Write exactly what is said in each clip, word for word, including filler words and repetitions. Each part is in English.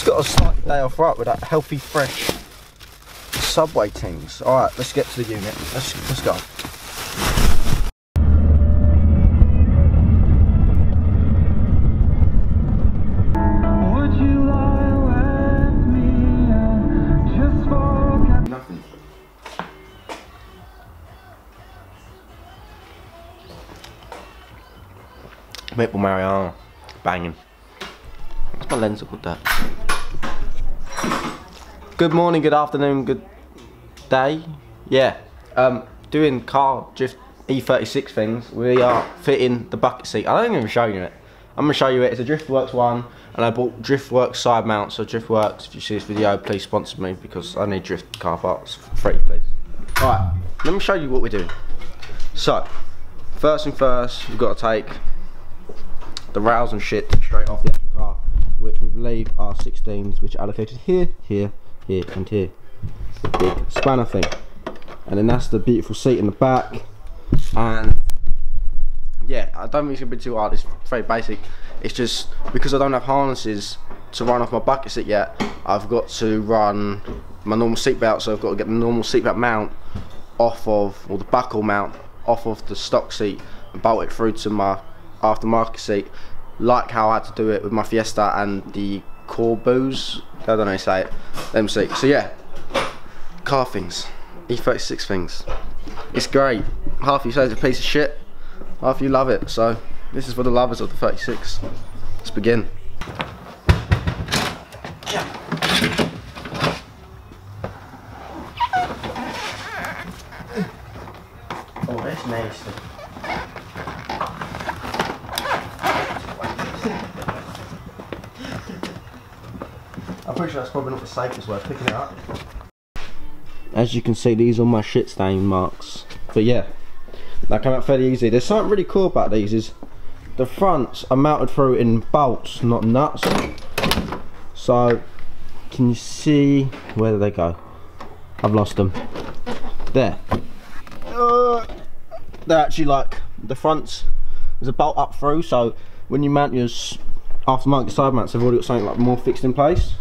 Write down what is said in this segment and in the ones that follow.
just got a slightly day off right with that healthy, fresh Subway things. All right, let's get to the unit. Let's let's go. Maple Mariana, banging. What's my lens called that? Good morning, good afternoon, good day. Yeah, um, doing car drift E thirty-six things. We are fitting the bucket seat. I don't even show you it. I'm gonna show you it. It's a Driftworks one, and I bought Driftworks side mount. So Driftworks, if you see this video, please sponsor me because I need drift car parts for free, please. All right, let me show you what we're doing. So, first thing first, we've got to take the rails and shit straight off the actual car, which we believe are sixteens, which are allocated here, here, here, and here. Big spanner thing. And then that's the beautiful seat in the back. And yeah, I don't think it's gonna be too hard. It's very basic. It's just because I don't have harnesses to run off my bucket seat yet, I've got to run my normal seat belt, so I've got to get the normal seat belt mount off of, or the buckle mount off of the stock seat and bolt it through to my aftermarket seat, like how I had to do it with my Fiesta and the Corbeaus, I don't know how you say it, them seats. So yeah, car things, E thirty-six things. It's great. Half of you say it's a piece of shit, half of you love it. So this is for the lovers of the thirty-six. Let's begin. Oh, that's nasty. I'm pretty sure that's probably not the safest way of picking it up. As you can see, these are my shit stain marks. But yeah, that came out fairly easy. There's something really cool about these is the fronts are mounted through in bolts, not nuts. So, can you see, where did they go? I've lost them. There. Uh, they're actually like, the fronts, there's a bolt up through, so when you mount your aftermarket side mounts, they've already got something like more fixed in place.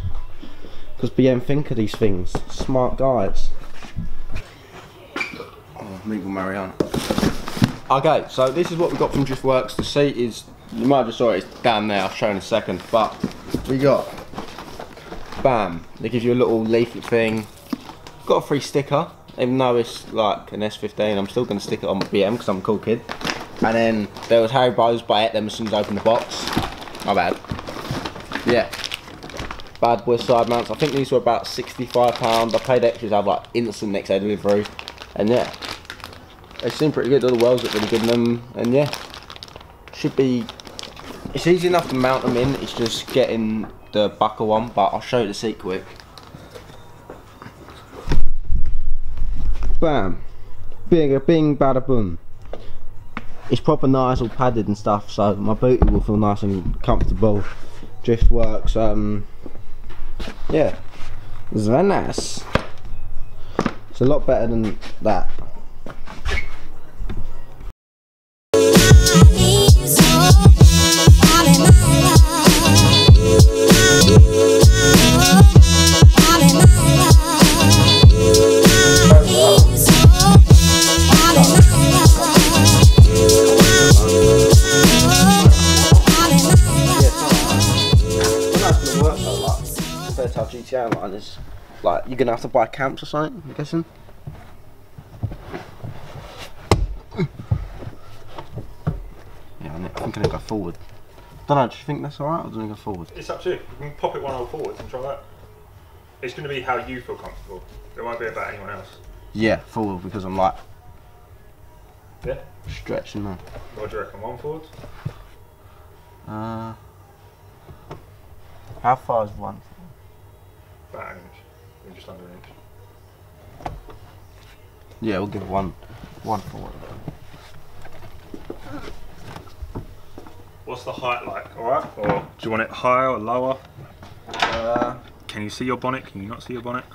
Because B M think of these things, smart guys. Oh, Miguel Marianne. Okay, so this is what we got from Driftworks. The seat is, you might have just saw it, it's down there, I'll show in a second. But we got, bam, they give you a little leaflet thing. Got a free sticker, even though it's like an S fifteen, I'm still going to stick it on my B M because I'm a cool kid. And then there was Haribos, but I ate them as soon as I opened the box. My bad. Yeah. Bad boy side mounts. I think these were about sixty-five pounds. I paid extras to have like instant next day delivery. And yeah. They seem pretty good. All the welds look really good in them. And yeah. Should be. It's easy enough to mount them in. It's just getting the buckle on. But I'll show you the seat quick. Bam. Bing a bing bada boom. It's proper nice, all padded and stuff, so my booty will feel nice and comfortable. Driftworks, um, yeah, it's very nice. It's a lot better than that. Like this, like you're gonna have to buy camps or something, I'm guessing. Yeah, I'm gonna go forward. Don't know, do you think that's alright or do you go forward? It's up to you. You can pop it one hole forwards and try that. It's gonna be how you feel comfortable. It won't be about anyone else. Yeah, forward because I'm like. Yeah? Stretching now. What do you reckon? One forward? Uh. How far is one? About an inch, just under an inch. Yeah, we'll give one, one forward. What's the height like? All right. Or do you want it higher or lower? Uh, Can you see your bonnet? Can you not see your bonnet?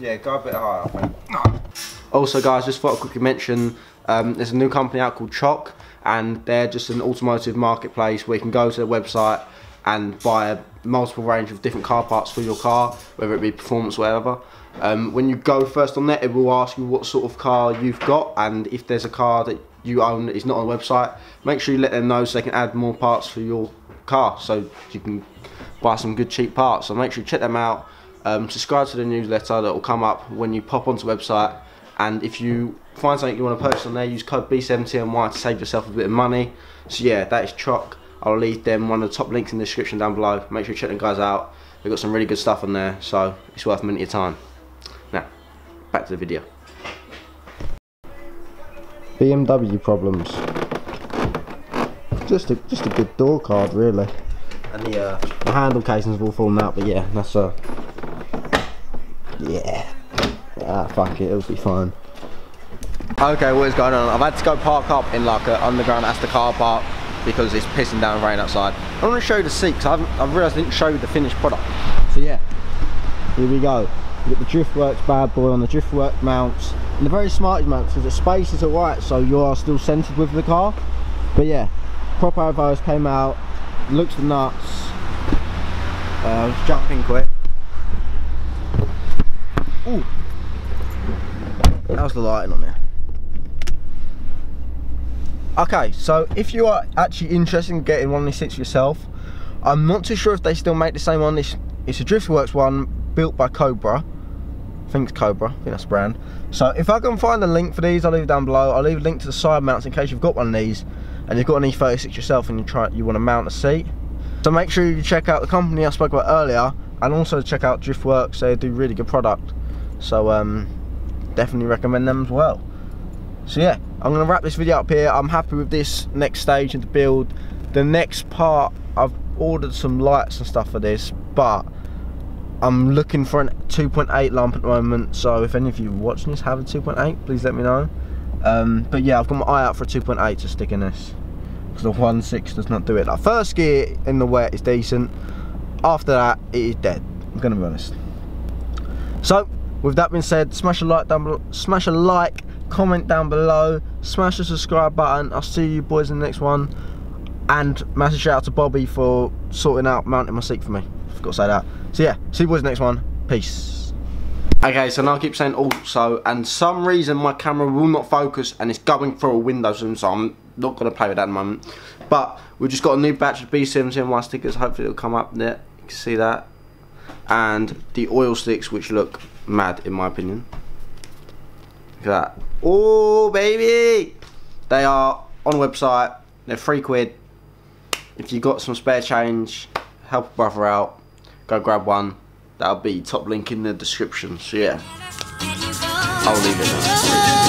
Yeah, go a bit higher, I think. Also, guys, just thought I'd quickly mention um, there's a new company out called C Z O K, and they're just an automotive marketplace where you can go to their website and buy a multiple range of different car parts for your car, whether it be performance, whatever. Um, when you go first on there, it will ask you what sort of car you've got, and if there's a car that you own that is not on the website, make sure you let them know so they can add more parts for your car, so you can buy some good cheap parts. So make sure you check them out. Um, subscribe to the newsletter that will come up when you pop onto the website, and if you find something you want to purchase on there, use code B seven T M Y to save yourself a bit of money. So yeah, that is C Z O K. I'll leave them one of the top links in the description down below. Make sure you check them guys out. They've got some really good stuff on there, so it's worth a minute of your time. Now, back to the video. B M W problems. Just a just a good door card really. And the, uh, the handle casings have all fallen out, but yeah, that's uh yeah. Ah, fuck it, it'll be fine. Okay, what is going on? I've had to go park up in like an underground Asda car park because it's pissing down rain outside. I want to show you the seat because I've, I've realised I didn't show you the finished product. So yeah, here we go. You've got the Driftworks bad boy on the Driftworks mounts, and the very smart mounts because the space is alright, so you are still centred with the car. But yeah, prop elbows came out, looks the nuts. Uh, let's jump in quick. Ooh, how's the lighting on there? Okay, so if you are actually interested in getting one of these seats yourself, I'm not too sure if they still make the same one. This it's a Driftworks one built by Cobra. I think it's Cobra. I think that's the brand. So if I can find the link for these, I'll leave it down below. I'll leave a link to the side mounts in case you've got one of these and you've got an E thirty-six yourself and you try you want to mount a seat. So make sure you check out the company I spoke about earlier, and also check out Driftworks. They do really good product, so um, definitely recommend them as well. So yeah, I'm going to wrap this video up here. I'm happy with this next stage of the build. The next part, I've ordered some lights and stuff for this, but I'm looking for a two point eight lamp at the moment, so if any of you watching this have a two point eight, please let me know. Um, but yeah, I've got my eye out for a two point eight to stick in this, because the one point six does not do it. Like, first gear in the wet is decent, after that it is dead, I'm going to be honest. So, with that being said, smash a like down below, smash a like, comment down below, smash the subscribe button. I'll see you boys in the next one, and massive shout out to Bobby for sorting out mounting my seat for me. I forgot to say that. So yeah, see you boys in the next one. Peace. Okay, so now I keep saying also, and some reason my camera will not focus and it's going through a window soon, so I'm not going to play with that at the moment. But we've just got a new batch of B seven T M Y stickers, hopefully it'll come up there, you can see that, and the oil sticks which look mad in my opinion. Look at that. Oh baby, they are on the website, they're three quid. If you got some spare change, help a brother out, go grab one. That'll be top link in the description. So yeah, I'll leave it there.